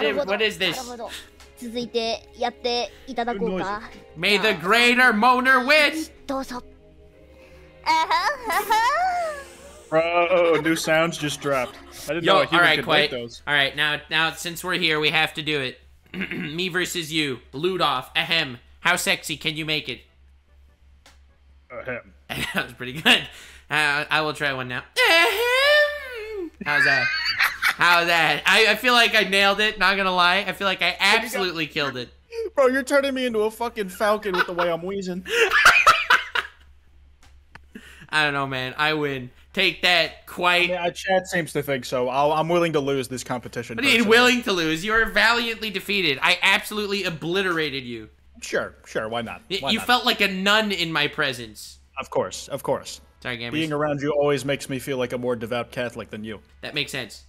What is this? 続いてやっていただこうか。May the greater moaner win. どうぞ。Bro, new sounds just dropped. I didn't know a human could make those. All right, now since we're here, we have to do it. Me versus you, Ludoff. Ahem. How sexy can you make it? Ahem. That was pretty good. I will try one now. Ahem. How's that? How's that? I feel like I nailed it, not gonna lie. I feel like I absolutely killed it. Bro, you're turning me into a fucking falcon with the way I'm wheezing. I don't know, man. I win. Take that, quite. Yeah, chat seems to think so. I'm willing to lose this competition. What do you mean, willing to lose? You are valiantly defeated. I absolutely obliterated you. Sure, why not? You felt like a nun in my presence. Of course. Sorry, gamers. Being around you always makes me feel like a more devout Catholic than you. That makes sense.